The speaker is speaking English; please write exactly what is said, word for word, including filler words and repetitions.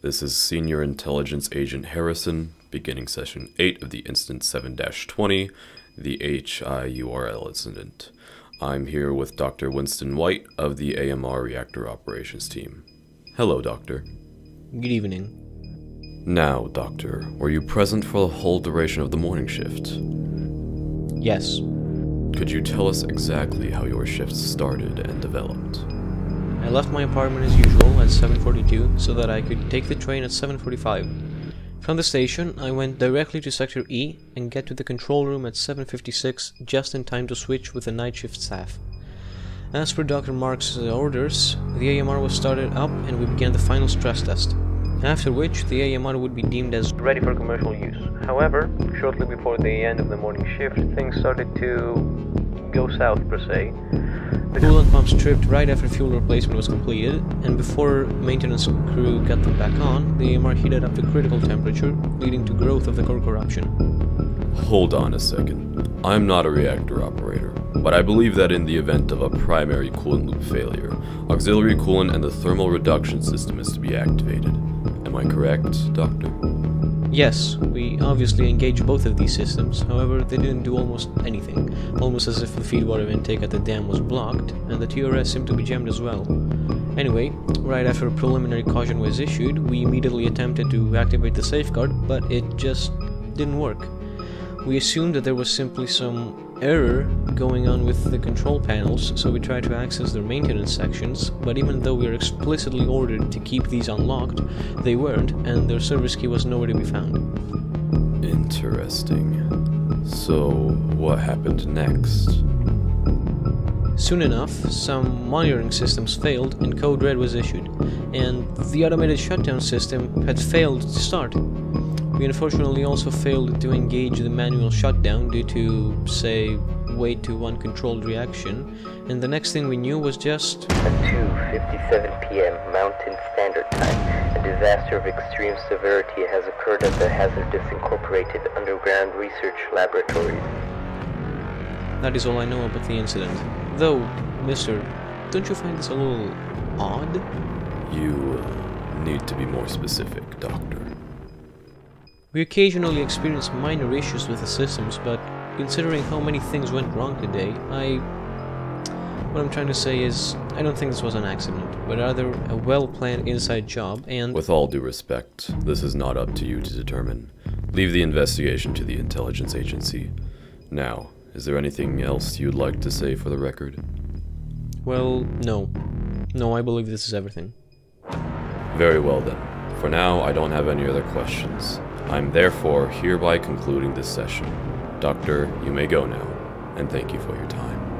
This is Senior Intelligence Agent Harrison, beginning Session eight of the Incident seven dash twenty, the H I U R L incident. I'm here with Doctor Winston White of the A M R Reactor Operations Team. Hello, Doctor. Good evening. Now, Doctor, were you present for the whole duration of the morning shift? Yes. Could you tell us exactly how your shift started and developed? I left my apartment as usual at seven forty-two so that I could take the train at seven forty-five. From the station, I went directly to Sector E and get to the control room at seven fifty-six, just in time to switch with the night shift staff. As per Doctor Mark's orders, the A M R was started up and we began the final stress test, after which the A M R would be deemed as ready for commercial use. However, shortly before the end of the morning shift, things started to go south, per se. The coolant pumps tripped right after fuel replacement was completed, and before maintenance crew got them back on, the A M R heated up to critical temperature, leading to growth of the core corruption. Hold on a second. I'm not a reactor operator, but I believe that in the event of a primary coolant loop failure, auxiliary coolant and the thermal reduction system is to be activated. Am I correct, Doctor? Yes, we obviously engaged both of these systems, however they didn't do almost anything, almost as if the feed water intake at the dam was blocked, and the T R S seemed to be jammed as well. Anyway, right after a preliminary caution was issued, we immediately attempted to activate the safeguard, but it just didn't work. We assumed that there was simply some error going on with the control panels, so we tried to access their maintenance sections, but even though we were explicitly ordered to keep these unlocked, they weren't, and their service key was nowhere to be found. Interesting. So, what happened next? Soon enough, some monitoring systems failed and code red was issued, and the automated shutdown system had failed to start. We unfortunately also failed to engage the manual shutdown due to, say, wait to one controlled reaction, and the next thing we knew was just at two fifty-seven p m Mountain Standard Time, a disaster of extreme severity has occurred at the Hazardos Incorporated Underground Research Laboratory. That is all I know about the incident. Though, mister, don't you find this a little odd? You uh, need to be more specific, Doctor. We occasionally experience minor issues with the systems, but considering how many things went wrong today, I... what I'm trying to say is, I don't think this was an accident, but rather a well-planned inside job and... With all due respect, this is not up to you to determine. Leave the investigation to the intelligence agency. Now, is there anything else you'd like to say for the record? Well, no. No, I believe this is everything. Very well then. For now, I don't have any other questions. I'm therefore hereby concluding this session. Doctor, you may go now, and thank you for your time.